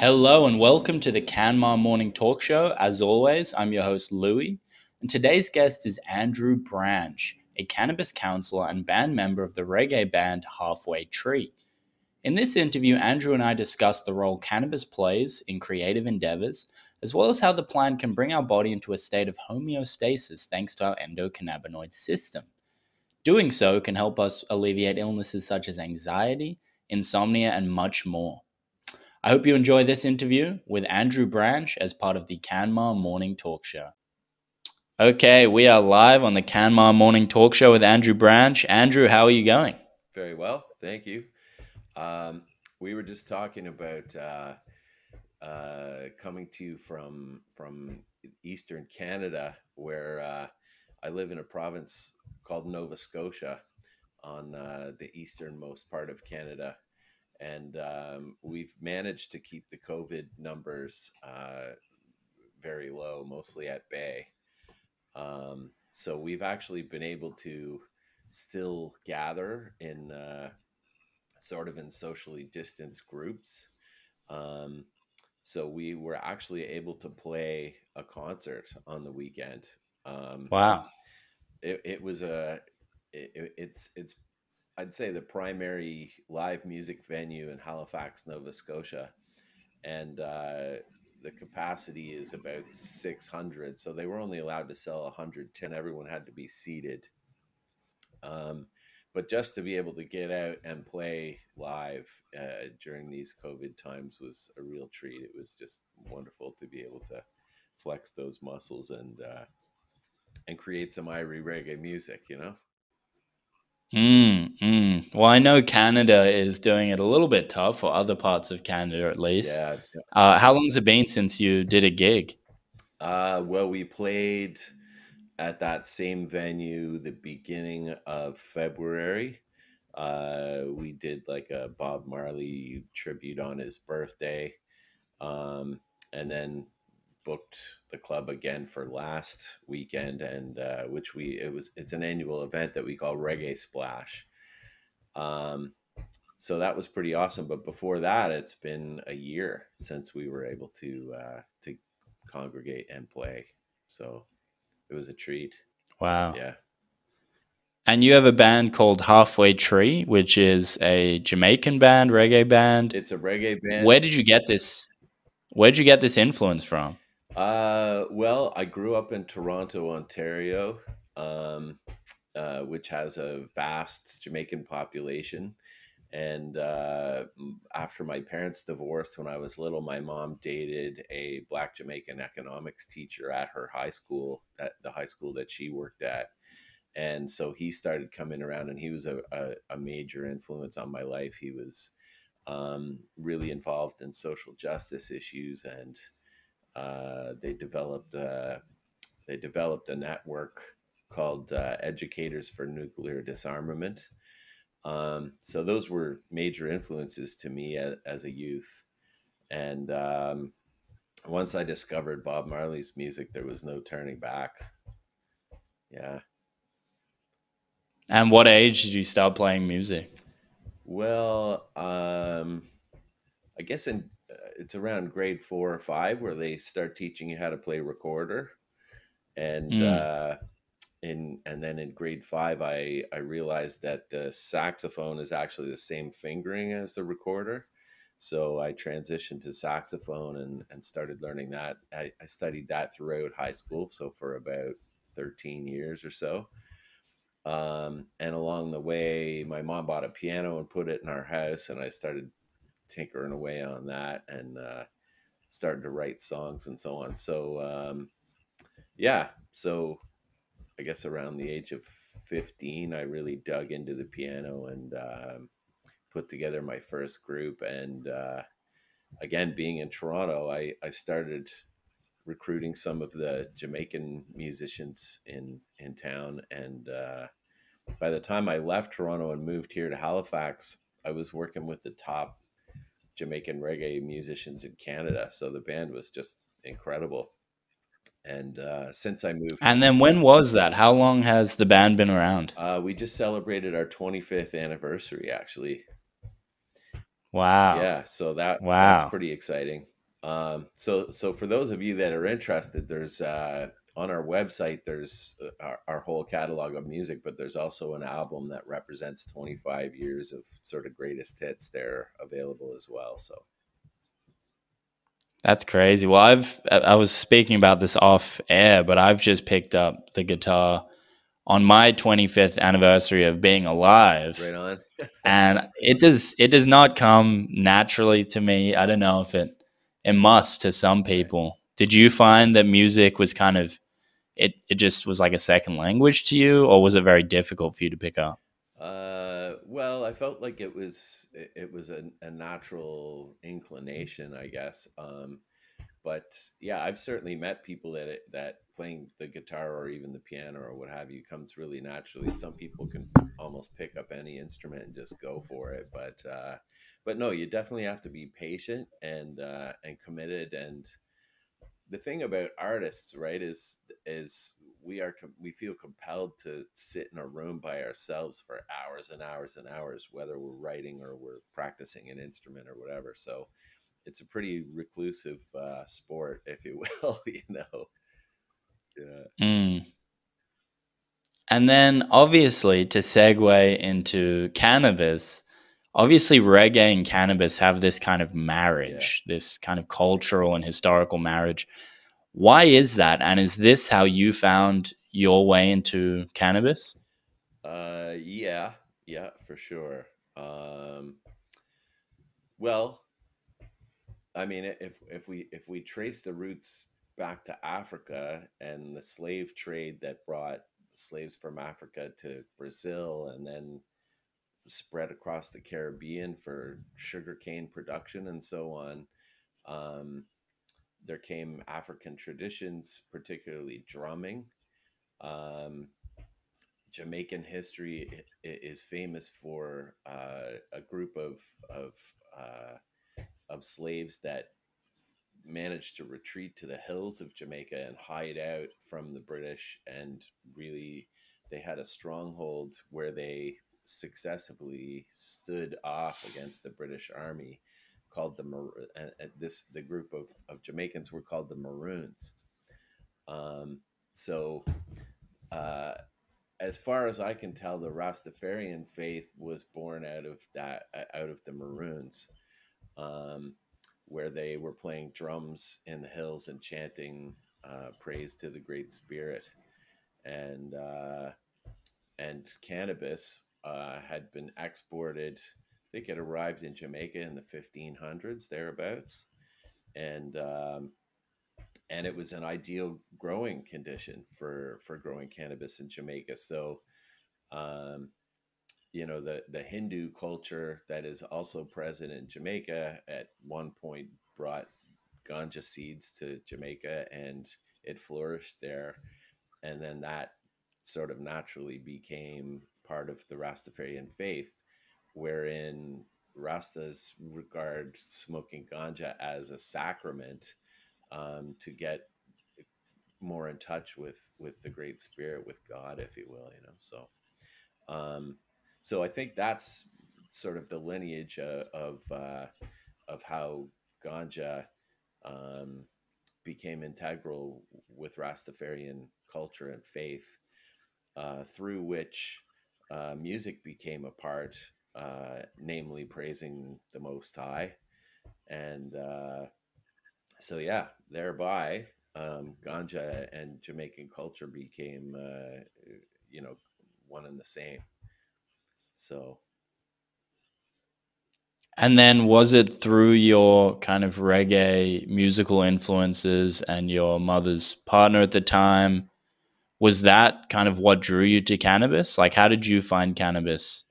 Hello and welcome to the Canmar Morning Talk Show. As always, I'm your host, Louie, and today's guest is Andru Branch, a cannabis counselor and band member of the reggae band Halfway Tree. In this interview, Andru and I discuss the role cannabis plays in creative endeavors, as well as how the plant can bring our body into a state of homeostasis thanks to our endocannabinoid system. Doing so can help us alleviate illnesses such as anxiety, insomnia, and much more. I hope you enjoy this interview with Andru Branch as part of the Canmar Morning Talk Show. Okay, we are live on the Canmar Morning Talk Show with Andru Branch. Andru, how are you going? Very well, thank you. We were just talking about coming to you from Eastern Canada, where I live in a province called Nova Scotia on the easternmost part of Canada. And we've managed to keep the COVID numbers very low, mostly at bay. So we've actually been able to still gather in sort of in socially distanced groups. So we were actually able to play a concert on the weekend. Wow. It's I'd say the primary live music venue in Halifax, Nova Scotia, and the capacity is about 600. So they were only allowed to sell 110. Everyone had to be seated. But just to be able to get out and play live during these COVID times was a real treat. It was just wonderful to be able to flex those muscles and create some Irie reggae music, you know? Well, I know Canada is doing it a little bit tough, or other parts of Canada at least. Yeah. How long has it been since you did a gig? Well, we played at that same venue the beginning of February. We did like a Bob Marley tribute on his birthday, and then booked the club again for last weekend, and it's an annual event that we call Reggae Splash. So that was pretty awesome. But before that, it's been a year since we were able to congregate and play. So it was a treat. Wow. Yeah. And you have a band called Halfway Tree, which is a Jamaican band, reggae band. It's a reggae band. Where'd you get this influence from? Well, I grew up in Toronto, Ontario, which has a vast Jamaican population. And after my parents divorced when I was little, my mom dated a Black Jamaican economics teacher at her high school, at the high school that she worked at. And so he started coming around, and he was a major influence on my life. He was really involved in social justice issues, and they developed a network called Educators for Nuclear Disarmament. So those were major influences to me as a youth. And once I discovered Bob Marley's music, there was no turning back. Yeah. And what age did you start playing music? Well, I guess it's around grade 4 or 5 where they start teaching you how to play recorder. And then in grade 5, I realized that the saxophone is actually the same fingering as the recorder. So I transitioned to saxophone and started learning that. I studied that throughout high school, so for about 13 years or so. And along the way, my mom bought a piano and put it in our house, and I started tinkering away on that and started to write songs and so on. So so I guess around the age of 15, I really dug into the piano and put together my first group. And again, being in Toronto, I started recruiting some of the Jamaican musicians in town. And by the time I left Toronto and moved here to Halifax, I was working with the top Jamaican reggae musicians in Canada. So the band was just incredible. And since I moved... And then when was that? How long has the band been around? We just celebrated our 25th anniversary, actually. Wow. Yeah. So that, that's pretty exciting. So for those of you that are interested, there's, on our website, there's our whole catalog of music, but there's also an album that represents 25 years of sort of greatest hits there available as well. So. That's crazy. Well, I was speaking about this off air, but I've just picked up the guitar on my 25th anniversary of being alive. Right on. And it does not come naturally to me. I don't know if it must to some people. Did you find that music was kind of, it just was like a second language to you, or was it very difficult for you to pick up? Well, I felt like it was a natural inclination, I guess. But yeah, I've certainly met people that playing the guitar or even the piano or what have you comes really naturally. Some people can almost pick up any instrument and just go for it. But no, you definitely have to be patient and committed. And the thing about artists, right, is we feel compelled to sit in a room by ourselves for hours and hours and hours, whether we're writing or we're practicing an instrument or whatever. So it's a pretty reclusive sport, if you will, you know. Yeah. Mm. And then obviously to segue into cannabis, obviously reggae and cannabis have this kind of marriage, this kind of cultural and historical marriage. Why is that? And is this how you found your way into cannabis? Yeah, for sure. Well, I mean, if we trace the roots back to Africa and the slave trade that brought slaves from Africa to Brazil and then spread across the Caribbean for sugarcane production and so on, there came African traditions, particularly drumming. Jamaican history is famous for a group of slaves that managed to retreat to the hills of Jamaica and hide out from the British, and really they had a stronghold where they successfully stood off against the British army, called the group of Jamaicans were called the Maroons. As far as I can tell, the Rastafarian faith was born out of the Maroons, where they were playing drums in the hills and chanting praise to the Great Spirit, and cannabis had been exported. I think it arrived in Jamaica in the 1500s, thereabouts, and it was an ideal growing condition for growing cannabis in Jamaica. So, you know, the Hindu culture that is also present in Jamaica at one point brought ganja seeds to Jamaica, and it flourished there, and then that sort of naturally became part of the Rastafarian faith, wherein Rastas regard smoking ganja as a sacrament to get more in touch with the Great Spirit, with God, if you will, you know. So, so I think that's sort of the lineage of how ganja became integral with Rastafarian culture and faith, through which music became a part. Namely praising the Most High, and so yeah, thereby ganja and Jamaican culture became you know, one and the same. So, and then was it through your kind of reggae musical influences and your mother's partner at the time, was that kind of what drew you to cannabis? Like, how did you find cannabis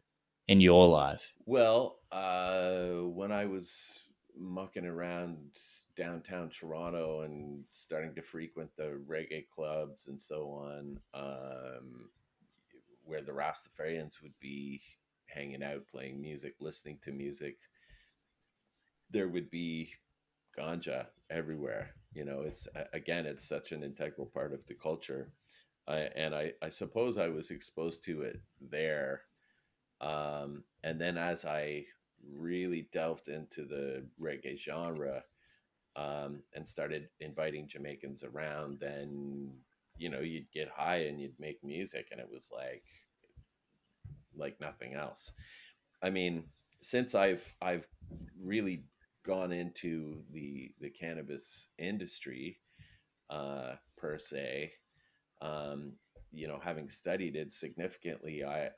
in your life? Well, when I was mucking around downtown Toronto and starting to frequent the reggae clubs and so on, where the Rastafarians would be hanging out, playing music, listening to music, there would be ganja everywhere. You know, it's, again, it's such an integral part of the culture. And I suppose I was exposed to it there. And then as I really delved into the reggae genre and started inviting Jamaicans around, then, you know, you'd get high and you'd make music, and it was like nothing else. I mean, since I've really gone into the cannabis industry per se, you know, having studied it significantly, I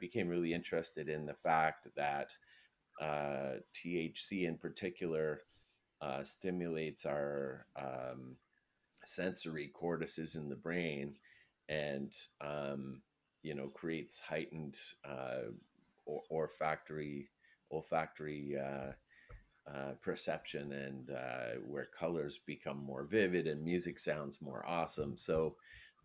became really interested in the fact that THC in particular stimulates our sensory cortices in the brain, and you know, creates heightened olfactory perception, and where colors become more vivid and music sounds more awesome. So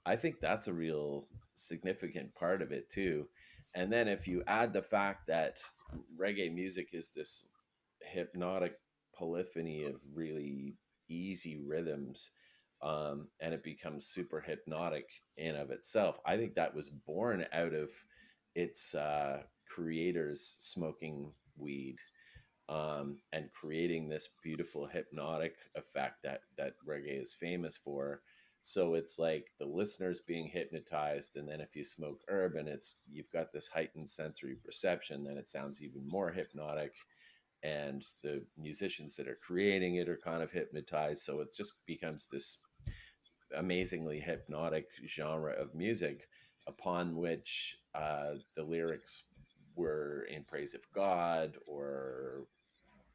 I think that's a real significant part of it too. And then if you add the fact that reggae music is this hypnotic polyphony of really easy rhythms, and it becomes super hypnotic in of itself. I think that was born out of its creators smoking weed and creating this beautiful hypnotic effect that reggae is famous for. So it's like the listeners being hypnotized, and then if you smoke herb and you've got this heightened sensory perception, then it sounds even more hypnotic, and the musicians that are creating it are kind of hypnotized. So it just becomes this amazingly hypnotic genre of music, upon which the lyrics were in praise of God or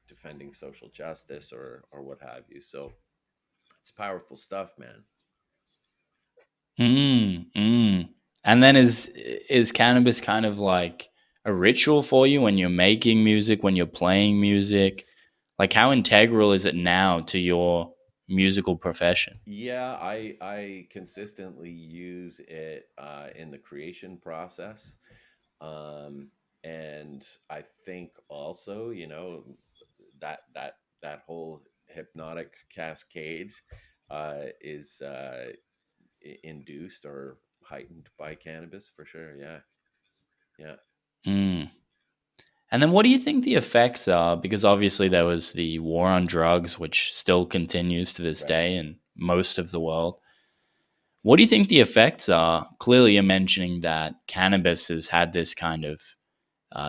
defending social justice or what have you. So it's powerful stuff, man. And then is cannabis kind of like a ritual for you when you're making music, when you're playing music? Like, how integral is it now to your musical profession? Yeah, I consistently use it in the creation process. And I think also, you know, that whole hypnotic cascade is induced or heightened by cannabis for sure. Yeah. Yeah. Mm. And then what do you think the effects are? Because obviously there was the war on drugs, which still continues to this day in most of the world. What do you think the effects are? Clearly you're mentioning that cannabis has had this kind of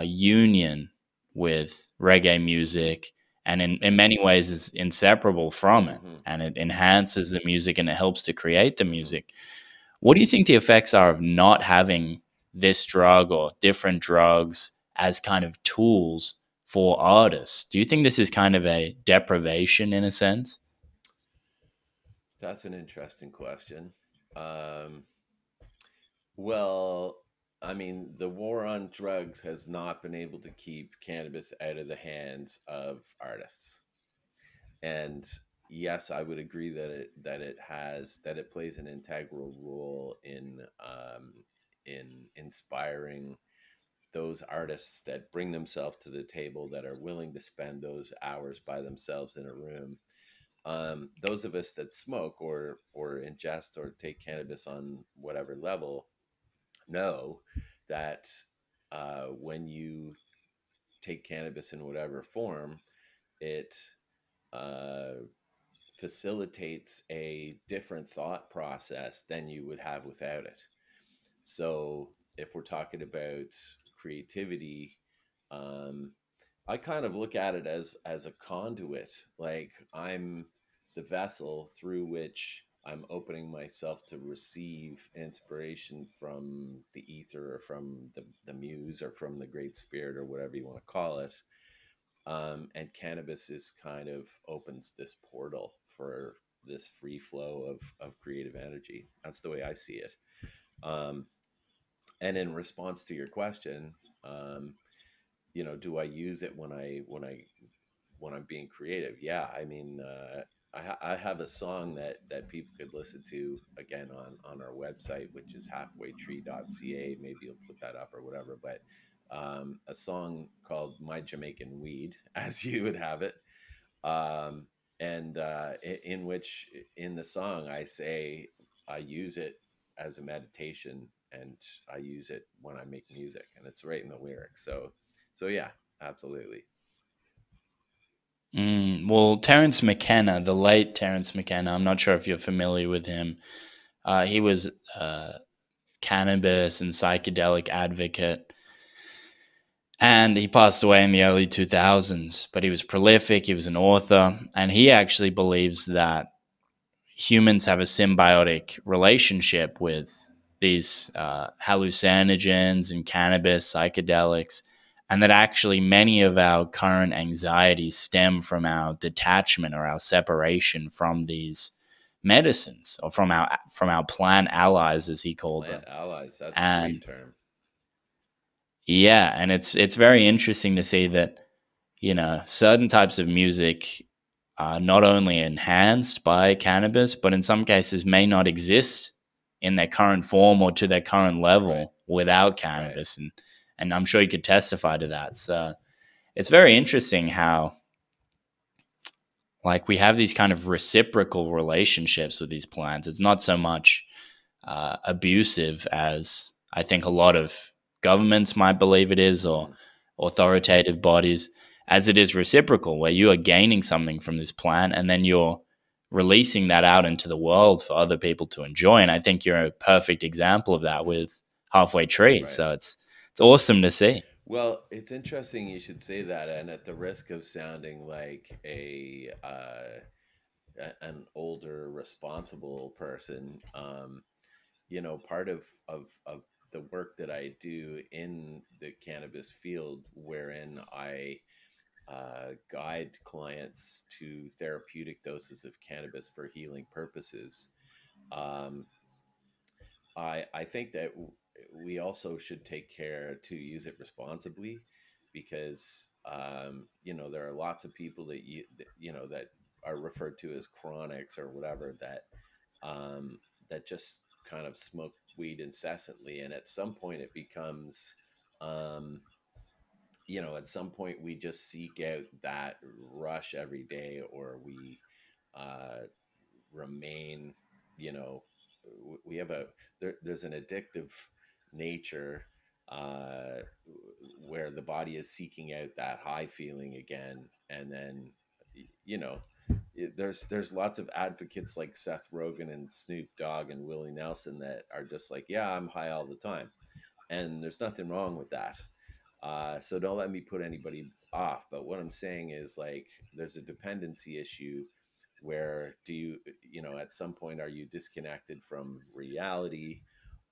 union with reggae music, and in many ways is inseparable from it, and it enhances the music and it helps to create the music. What do you think the effects are of not having this drug or different drugs as kind of tools for artists? Do you think this is kind of a deprivation in a sense? That's an interesting question. Well, I mean, the war on drugs has not been able to keep cannabis out of the hands of artists. And yes, I would agree that it plays an integral role in inspiring those artists that bring themselves to the table, that are willing to spend those hours by themselves in a room. Those of us that smoke or ingest or take cannabis on whatever level know that when you take cannabis in whatever form, it facilitates a different thought process than you would have without it. So if we're talking about creativity, I kind of look at it as a conduit. Like, I'm the vessel through which I'm opening myself to receive inspiration from the ether, or from the muse, or from the great spirit, or whatever you want to call it. And cannabis is kind of opens this portal for this free flow of creative energy. That's the way I see it. And in response to your question, you know, do I use it when I'm being creative? Yeah, I mean, I have a song that people could listen to again on our website, which is halfwaytree.ca. Maybe you'll put that up or whatever. But a song called "My Jamaican Weed," as you would have it, and in which in the song I say I use it as a meditation. And I use it when I make music, and it's right in the lyrics. So So yeah, absolutely. Well, Terence McKenna, the late Terence McKenna, I'm not sure if you're familiar with him. He was a cannabis and psychedelic advocate, and he passed away in the early 2000s, but he was prolific. He was an author, and he actually believes that humans have a symbiotic relationship with these hallucinogens and cannabis, psychedelics, and that actually many of our current anxieties stem from our detachment or our separation from these medicines, or from our plant allies, as he called them. Allies, that's a great term. Yeah, and it's very interesting to see that, you know, certain types of music are not only enhanced by cannabis, but in some cases may not exist in their current form or to their current level without cannabis. And I'm sure you could testify to that. So it's very interesting how, like, we have these kind of reciprocal relationships with these plants. It's not so much abusive as I think a lot of governments might believe it is, or authoritative bodies, as it is reciprocal, where you are gaining something from this plant and then you're releasing that out into the world for other people to enjoy. And I think you're a perfect example of that with Halfway Tree. Right. So it's awesome to see. Well, it's interesting you should say that, and at the risk of sounding like an older, responsible person, you know, part of the work that I do in the cannabis field, wherein I guide clients to therapeutic doses of cannabis for healing purposes. I think that we also should take care to use it responsibly, because you know, there are lots of people that you know, that are referred to as chronics or whatever, that that just kind of smoke weed incessantly, and at some point it becomes you know, at some point we just seek out that rush every day, or we remain, you know, we have there's an addictive nature where the body is seeking out that high feeling again. And then, you know, there's lots of advocates like Seth Rogen and Snoop Dogg and Willie Nelson that are just like, yeah, I'm high all the time. And there's nothing wrong with that. So don't let me put anybody off. But what I'm saying is, like, there's a dependency issue where you know, at some point, are you disconnected from reality,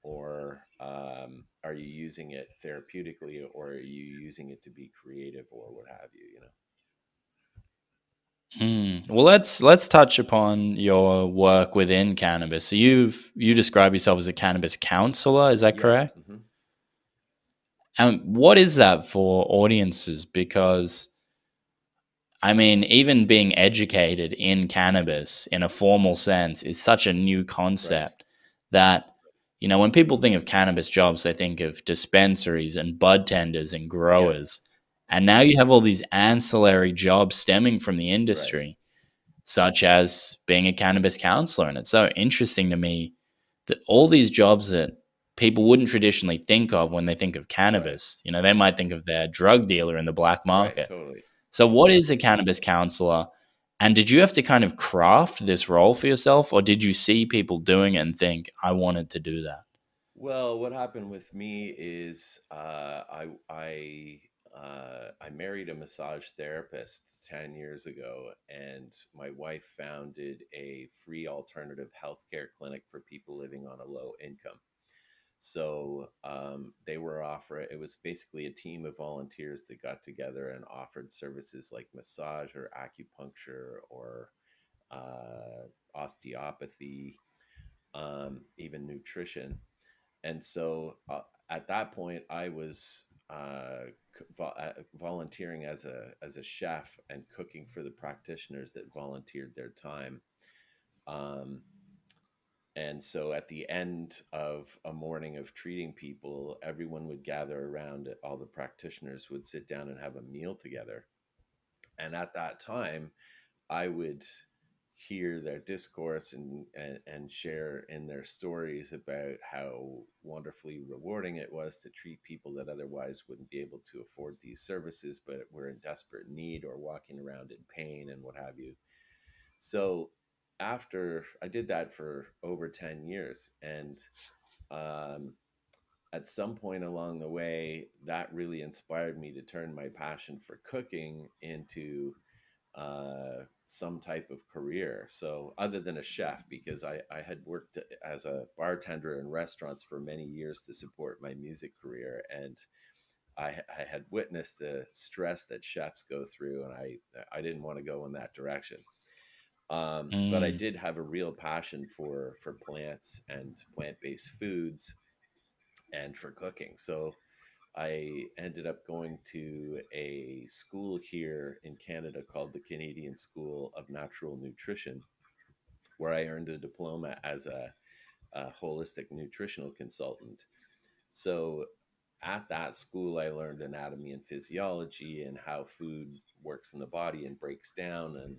or are you using it therapeutically, or are you using it to be creative, or what have you, you know? Well, let's touch upon your work within cannabis. So you describe yourself as a cannabis counselor. Is that correct? Mm-hmm. And what is that for audiences? Because, I mean, even being educated in cannabis in a formal sense is such a new concept that, you know, when people think of cannabis jobs, they think of dispensaries and bud tenders and growers. Yes. And now you have all these ancillary jobs stemming from the industry, such as being a cannabis counselor. And it's so interesting to me that all these jobs that people wouldn't traditionally think of when they think of cannabis. You know, they might think of their drug dealer in the black market. Right, totally. So what is a cannabis counselor? And did you have to kind of craft this role for yourself, or did you see people doing it and think, I wanted to do that? Well, what happened with me is I married a massage therapist 10 years ago, and my wife founded a free alternative healthcare clinic for people living on a low income. So they were it was basically a team of volunteers that got together and offered services like massage or acupuncture or osteopathy, even nutrition. And so at that point, I was volunteering as a chef and cooking for the practitioners that volunteered their time. And so at the end of a morning of treating people, everyone would gather around, all the practitioners would sit down and have a meal together. And at that time, I would hear their discourse and share in their stories about how wonderfully rewarding it was to treat people that otherwise wouldn't be able to afford these services, but were in desperate need or walking around in pain and what have you. So after I did that for over 10 years, and at some point along the way, that really inspired me to turn my passion for cooking into some type of career. So other than a chef, because I had worked as a bartender in restaurants for many years to support my music career. And I had witnessed the stress that chefs go through, and I didn't want to go in that direction. But I did have a real passion for plants and plant-based foods and for cooking. So I ended up going to a school here in Canada called the Canadian School of Natural Nutrition, where I earned a diploma as a holistic nutritional consultant. So at that school, I learned anatomy and physiology and how food works in the body and breaks down and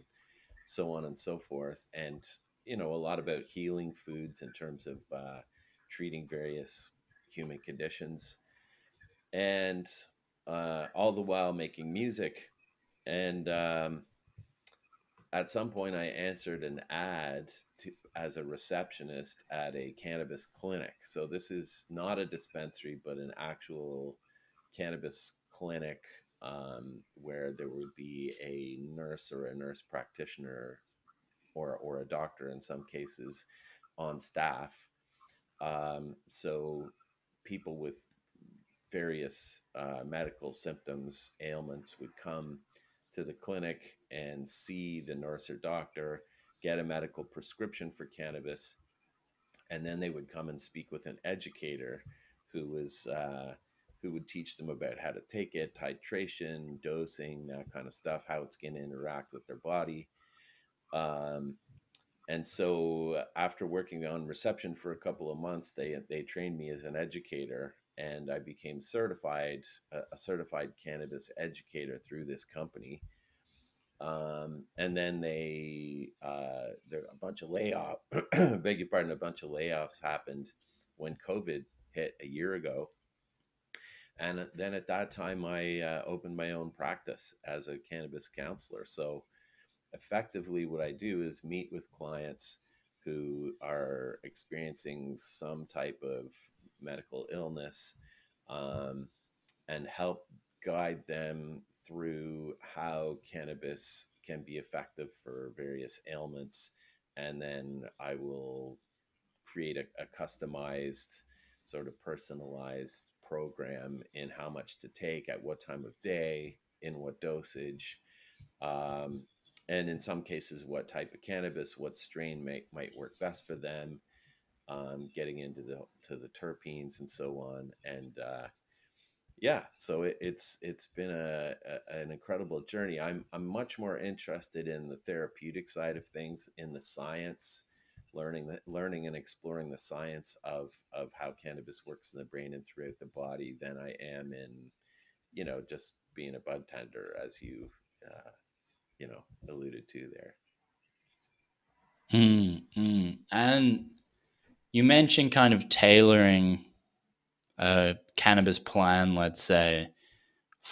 so on and so forth. And, you know, a lot about healing foods in terms of treating various human conditions. And all the while making music. And at some point I answered an ad as a receptionist at a cannabis clinic. So this is not a dispensary, but an actual cannabis clinic where there would be a nurse or a nurse practitioner or a doctor in some cases on staff. So people with various medical symptoms, ailments would come to the clinic and see the nurse or doctor, get a medical prescription for cannabis, and then they would come and speak with an educator who would teach them about how to take it, titration, dosing, that kind of stuff, how it's going to interact with their body. And so after working on reception for a couple of months, they trained me as an educator, and I became certified, a certified cannabis educator through this company. And then there a bunch of layoffs, beg your pardon, a bunch of layoffs happened when COVID hit a year ago. And then at that time, I opened my own practice as a cannabis counselor. So effectively what I do is meet with clients who are experiencing some type of medical illness, and help guide them through how cannabis can be effective for various ailments. And then I will create a customized, sort of personalized program in how much to take, at what time of day, in what dosage, and in some cases, what type of cannabis, what strain might work best for them, getting into the terpenes and so on. And yeah, so it's been an incredible journey. I'm much more interested in the therapeutic side of things, in the science, learning and exploring the science of how cannabis works in the brain and throughout the body than I am in, you know, just being a bud tender, as you you know, alluded to there. And you mentioned kind of tailoring a cannabis plan, let's say,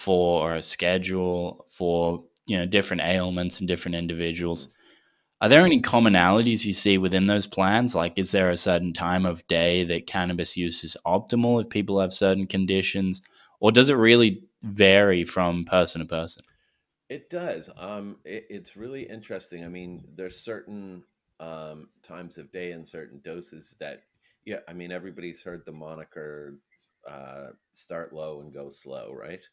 or a schedule for, you know, different ailments and different individuals. Are there any commonalities you see within those plans? Like, is there a certain time of day that cannabis use is optimal if people have certain conditions, or does it really vary from person to person? It does. It's really interesting. I mean, there's certain times of day and certain doses that, yeah, I mean, everybody's heard the moniker start low and go slow, right?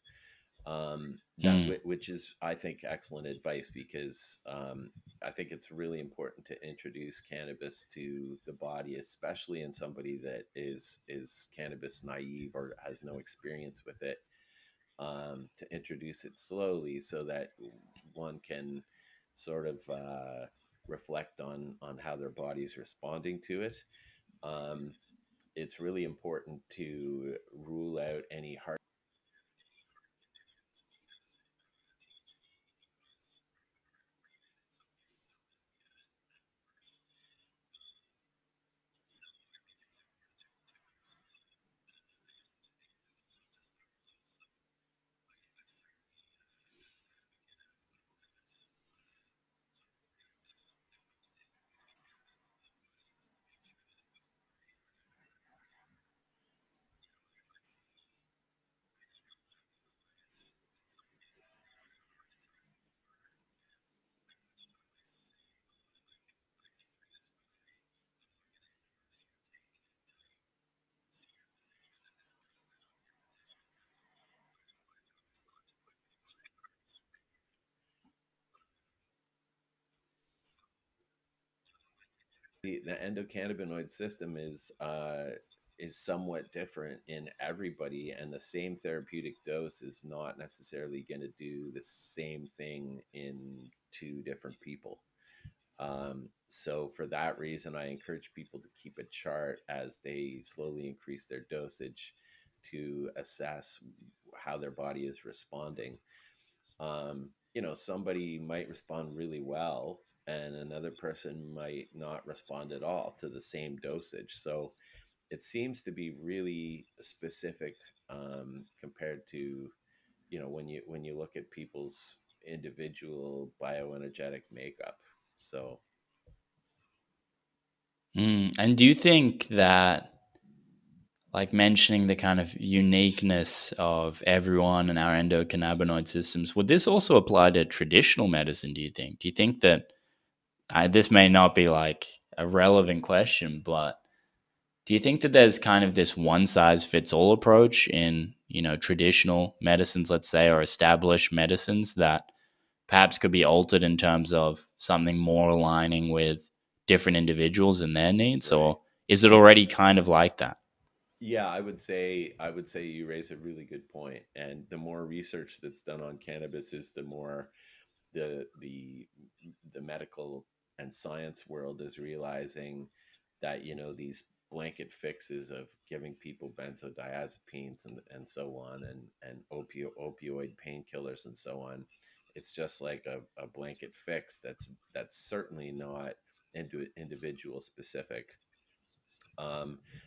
Which is, I think, excellent advice, because I think it's really important to introduce cannabis to the body, especially in somebody that is cannabis naive or has no experience with it. To introduce it slowly so that one can sort of reflect on how their body's responding to it. It's really important to rule out any heart. The endocannabinoid system is somewhat different in everybody, and the same therapeutic dose is not necessarily going to do the same thing in two different people. So for that reason, I encourage people to keep a chart as they slowly increase their dosage to assess how their body is responding. You know, somebody might respond really well and another person might not respond at all to the same dosage. So it seems to be really specific compared to, you know, when you look at people's individual bioenergetic makeup. So. And do you think that, like, mentioning the kind of uniqueness of everyone and our endocannabinoid systems, would this also apply to traditional medicine, do you think? Do you think that, this may not be like a relevant question, but do you think that there's kind of this one size fits all approach in, you know, traditional medicines, let's say, or established medicines that perhaps could be altered in terms of something more aligning with different individuals and their needs? Right. Or is it already kind of like that? Yeah, I would say you raise a really good point. And the more research that's done on cannabis is, the more the medical and science world is realizing that, you know, these blanket fixes of giving people benzodiazepines and so on, and opioid painkillers and so on, it's just like a blanket fix that's certainly not individual specific.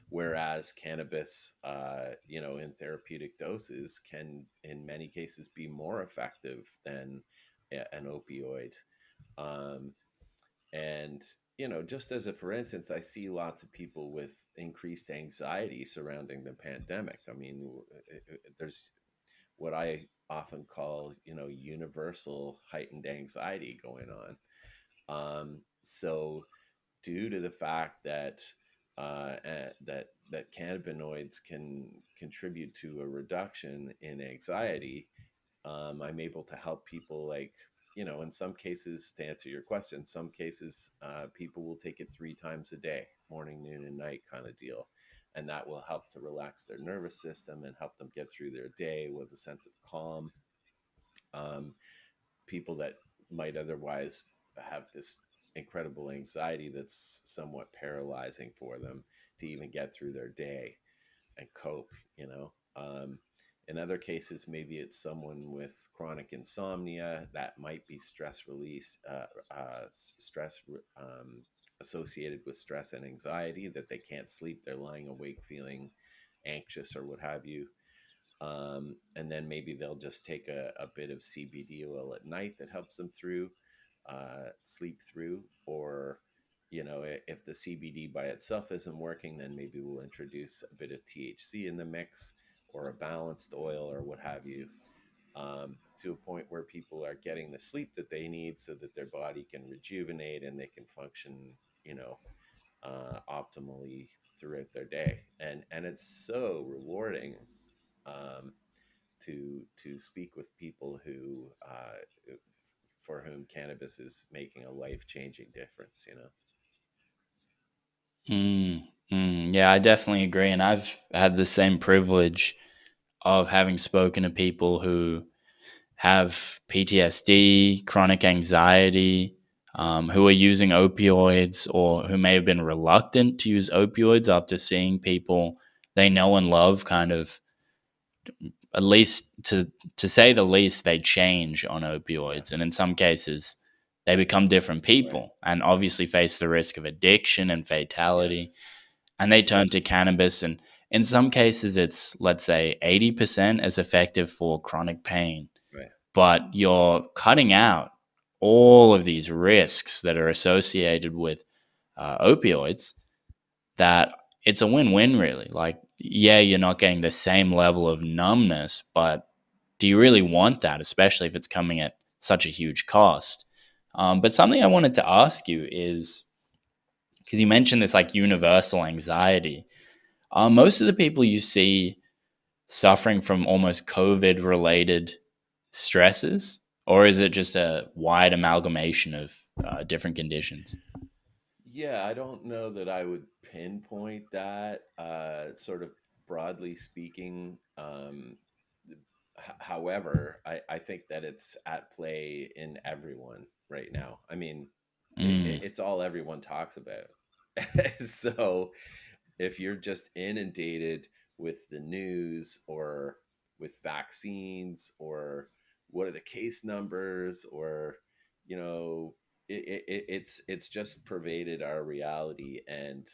Whereas cannabis, you know, in therapeutic doses can in many cases be more effective than an opioid. And, you know, just as a, for instance, I see lots of people with increased anxiety surrounding the pandemic. I mean, there's what I often call, you know, universal heightened anxiety going on. So due to the fact that, that cannabinoids can contribute to a reduction in anxiety, I'm able to help people, like, you know, in some cases, to answer your question, some cases people will take it 3 times a day, morning, noon, and night kind of deal. And that will help to relax their nervous system and help them get through their day with a sense of calm. People that might otherwise have this incredible anxiety that's somewhat paralyzing for them to even get through their day and cope, you know. In other cases, maybe it's someone with chronic insomnia that might be stress release, associated with stress and anxiety, that they can't sleep, they're lying awake feeling anxious or what have you. And then maybe they'll just take a bit of CBD oil at night that helps them through. Sleep through, or, you know, if the CBD by itself isn't working, then maybe we'll introduce a bit of THC in the mix or a balanced oil or what have you, to a point where people are getting the sleep that they need so that their body can rejuvenate and they can function, you know, optimally throughout their day. And it's so rewarding to speak with people who for whom cannabis is making a life-changing difference, you know? Yeah, I definitely agree. And I've had the same privilege of having spoken to people who have PTSD, chronic anxiety, who are using opioids or who may have been reluctant to use opioids after seeing people they know and love kind of, at least to say the least, they change on opioids. And in some cases, they become different people, right, and obviously face the risk of addiction and fatality. Yes. And they turn to cannabis. And in some cases, it's, let's say, 80% as effective for chronic pain. Right. But you're cutting out all of these risks that are associated with opioids, that it's a win-win, really. Like, yeah, you're not getting the same level of numbness, but do you really want that, especially if it's coming at such a huge cost? But something I wanted to ask you is, because you mentioned this like universal anxiety, most of the people you see suffering from almost COVID-related stresses, or is it just a wide amalgamation of different conditions? Yeah, I don't know that I would pinpoint that. Sort of broadly speaking, however, I think that it's at play in everyone right now. I mean, it's all everyone talks about. So if you're just inundated with the news or with vaccines or what are the case numbers or, you know, it's just pervaded our reality and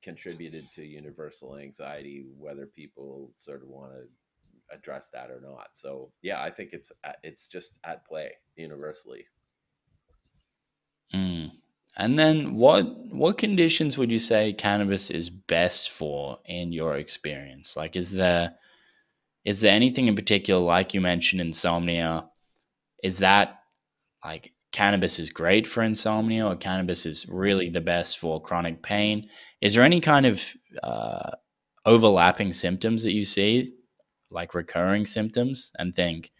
contributed to universal anxiety, whether people sort of want to address that or not. So yeah, I think it's just at play universally. And then what conditions would you say cannabis is best for in your experience? Like, is there anything in particular, like you mentioned, insomnia? Is that like cannabis is great for insomnia, or cannabis is really the best for chronic pain? Is there any kind of overlapping symptoms that you see, like recurring symptoms, and think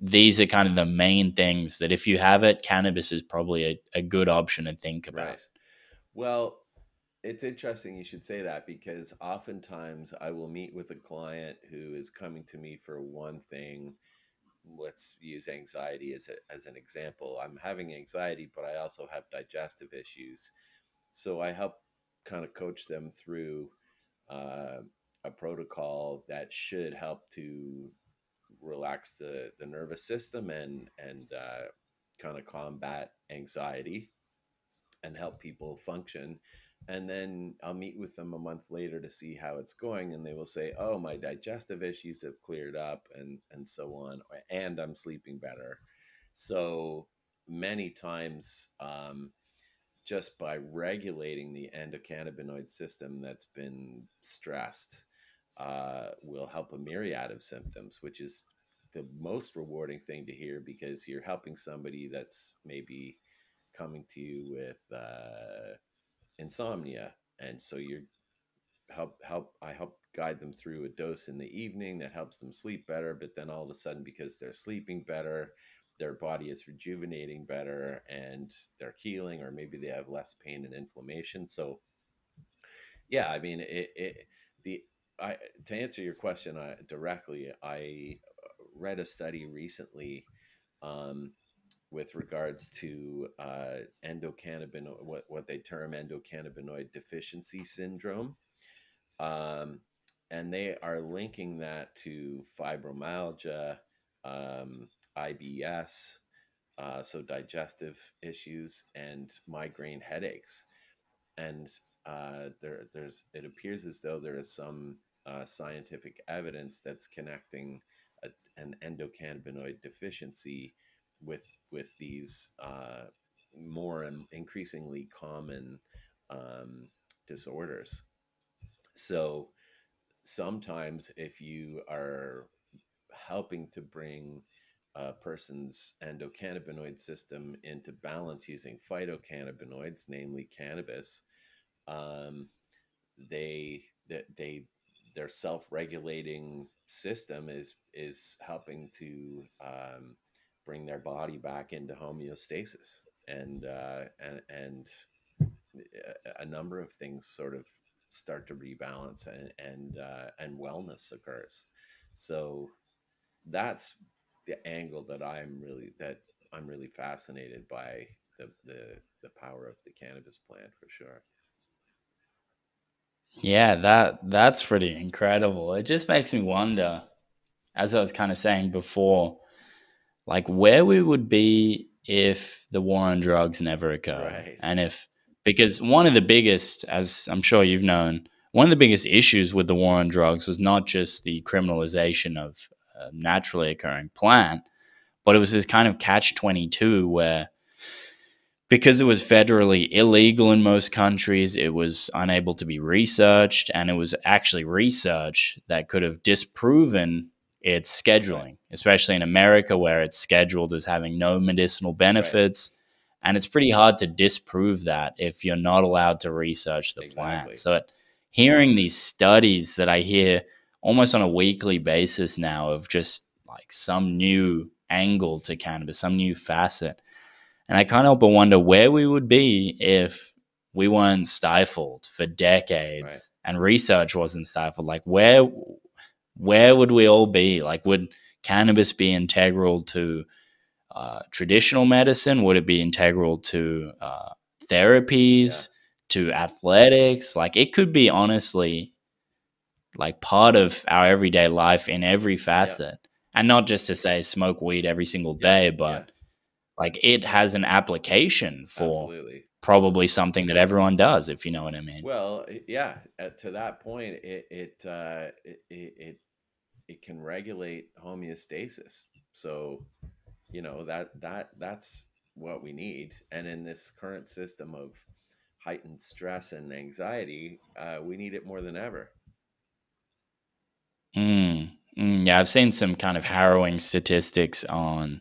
these are kind of the main things that if you have it, cannabis is probably a good option to think about? Right. Well, it's interesting you should say that, because oftentimes I will meet with a client who is coming to me for one thing. Let's use anxiety as an example. I'm having anxiety, but I also have digestive issues. So I help kind of coach them through a protocol that should help to relax the nervous system and kind of combat anxiety and help people function. And then I'll meet with them a month later to see how it's going. And they will say, oh, my digestive issues have cleared up and so on. And I'm sleeping better. So many times just by regulating the endocannabinoid system that's been stressed will help a myriad of symptoms, which is the most rewarding thing to hear, because you're helping somebody that's maybe coming to you with insomnia, and so you're I help guide them through a dose in the evening that helps them sleep better. But then all of a sudden, because they're sleeping better, their body is rejuvenating better and they're healing, or maybe they have less pain and inflammation. So yeah, I mean, to answer your question directly, I read a study recently with regards to endocannabinoid, what they term endocannabinoid deficiency syndrome. And they are linking that to fibromyalgia, IBS, so digestive issues, and migraine headaches. And it appears as though there is some scientific evidence that's connecting an endocannabinoid deficiency with these more and increasingly common disorders. So sometimes if you are helping to bring a person's endocannabinoid system into balance using phytocannabinoids, namely cannabis, their self-regulating system is helping to bring their body back into homeostasis, and a number of things sort of start to rebalance, and wellness occurs. So that's the angle that I'm really fascinated by, the power of the cannabis plant, for sure. Yeah, that's pretty incredible. It just makes me wonder, as I was kind of saying before, like where we would be if the war on drugs never occurred. Right. And because one of the biggest, as I'm sure you've known, one of the biggest issues with the war on drugs was not just the criminalization of a naturally occurring plant, but it was this kind of catch-22 where, because it was federally illegal in most countries, it was unable to be researched, and it was actually research that could have disproven its scheduling, especially in America, where it's scheduled as having no medicinal benefits. Right. And it's pretty hard to disprove that if you're not allowed to research the plant. So hearing these studies that I hear almost on a weekly basis now, of just like some new angle to cannabis, some new facet. And I can't help but wonder where we would be if we weren't stifled for decades, right, and research wasn't stifled. Like where would we all be? Like, would cannabis be integral to traditional medicine? Would it be integral to therapies, to athletics? Like, it could be honestly like part of our everyday life in every facet. Yeah. And not just to say smoke weed every single day, but like it has an application for probably something that everyone does, if you know what I mean. Well, yeah, to that point, it can regulate homeostasis. So, you know, that's what we need. And in this current system of heightened stress and anxiety, we need it more than ever. Yeah, I've seen some kind of harrowing statistics on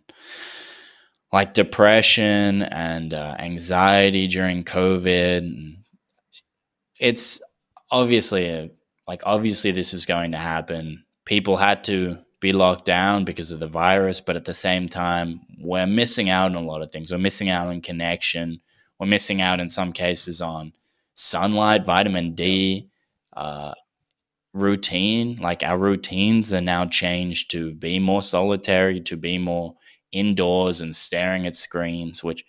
like depression and anxiety during COVID. It's obviously obviously this is going to happen. People had to be locked down because of the virus, but at the same time, we're missing out on a lot of things. We're missing out on connection. We're missing out in some cases on sunlight, vitamin D, routine. Like our routines are now changed to be more solitary, to be more indoors and staring at screens, which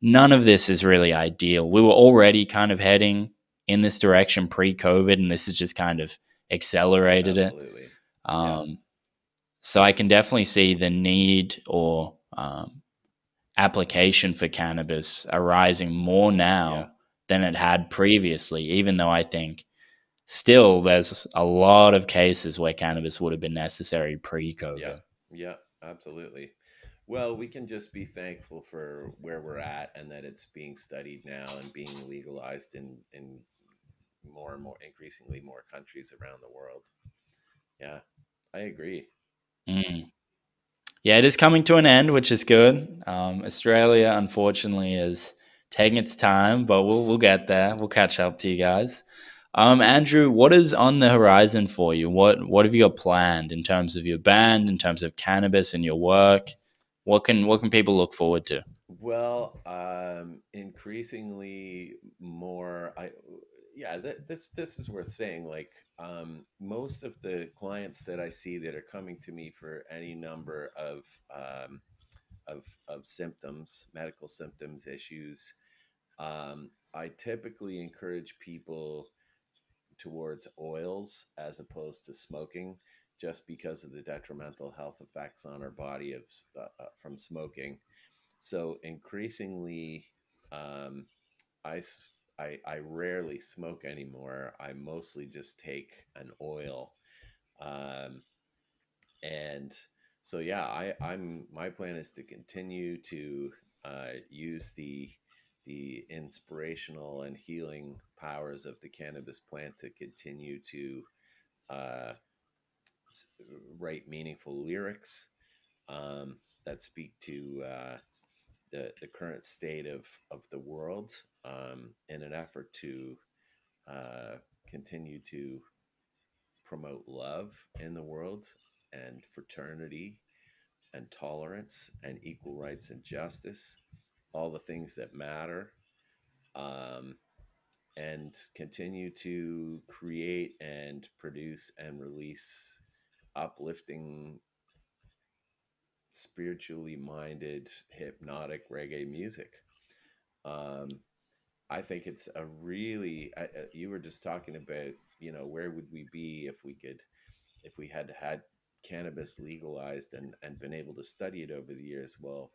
none of this is really ideal. We were already kind of heading in this direction pre-COVID, and this has just kind of accelerated it. So I can definitely see the need or application for cannabis arising more now than it had previously, even though I think still there's a lot of cases where cannabis would have been necessary pre-COVID. Yeah, absolutely. Well, we can just be thankful for where we're at and that it's being studied now and being legalized in more and more, increasingly more countries around the world. Yeah, I agree. Yeah, it is coming to an end, which is good. Australia, unfortunately, is taking its time, but we'll get there. We'll catch up to you guys. Andrew, what is on the horizon for you? What have you got planned in terms of your band, in terms of cannabis and your work? What can people look forward to? Well, increasingly more, this is worth saying. Like, most of the clients that I see that are coming to me for any number of symptoms, medical symptoms, issues, I typically encourage people towards oils as opposed to smoking, just because of the detrimental health effects on our body from smoking. So increasingly, I rarely smoke anymore. I mostly just take an oil. And so, yeah, my plan is to continue to use the inspirational and healing powers of the cannabis plant to continue to write meaningful lyrics that speak to the current state of the world in an effort to continue to promote love in the world and fraternity and tolerance and equal rights and justice, all the things that matter, and continue to create and produce and release uplifting, spiritually minded, hypnotic reggae music. I think it's a really, you were just talking about, you know, where would we be if we had cannabis legalized and been able to study it over the years? Well,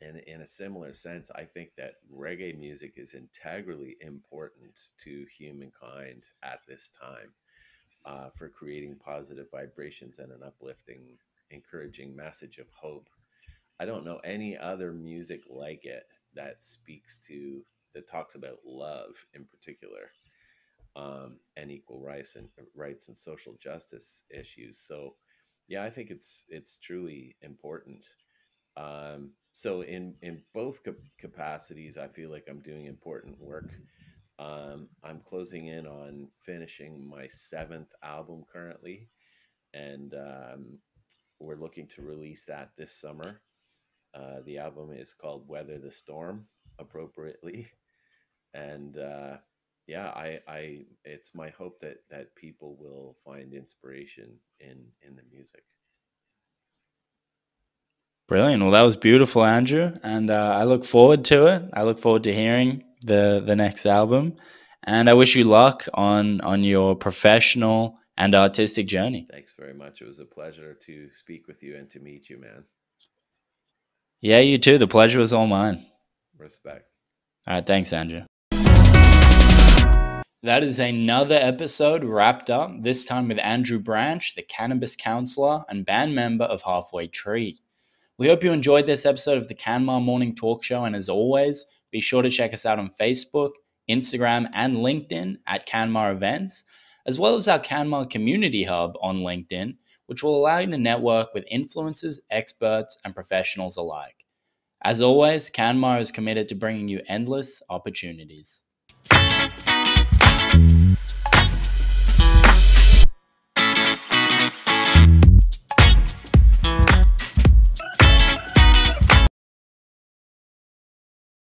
and in a similar sense, I think that reggae music is integrally important to humankind at this time for creating positive vibrations and an uplifting, encouraging message of hope. I don't know any other music like it that talks about love in particular, and equal rights and social justice issues. So yeah, I think it's truly important. So in both capacities, I feel like I'm doing important work. I'm closing in on finishing my 7th album currently, and we're looking to release that this summer. The album is called Weather the Storm, appropriately. And yeah, I it's my hope that people will find inspiration in the music. Brilliant. Well, that was beautiful, Andrew. And I look forward to it. I look forward to hearing the next album. And I wish you luck on your professional and artistic journey. Thanks very much. It was a pleasure to speak with you and to meet you, man. Yeah, you too. The pleasure was all mine. Respect. All right. Thanks, Andrew. That is another episode wrapped up, this time with Andru Branch, the cannabis counselor and band member of Halfway Tree. We hope you enjoyed this episode of the Canmar Morning Talk Show, and as always, be sure to check us out on Facebook, Instagram, and LinkedIn at Canmar Events, as well as our Canmar Community Hub on LinkedIn, which will allow you to network with influencers, experts, and professionals alike. As always, Canmar is committed to bringing you endless opportunities.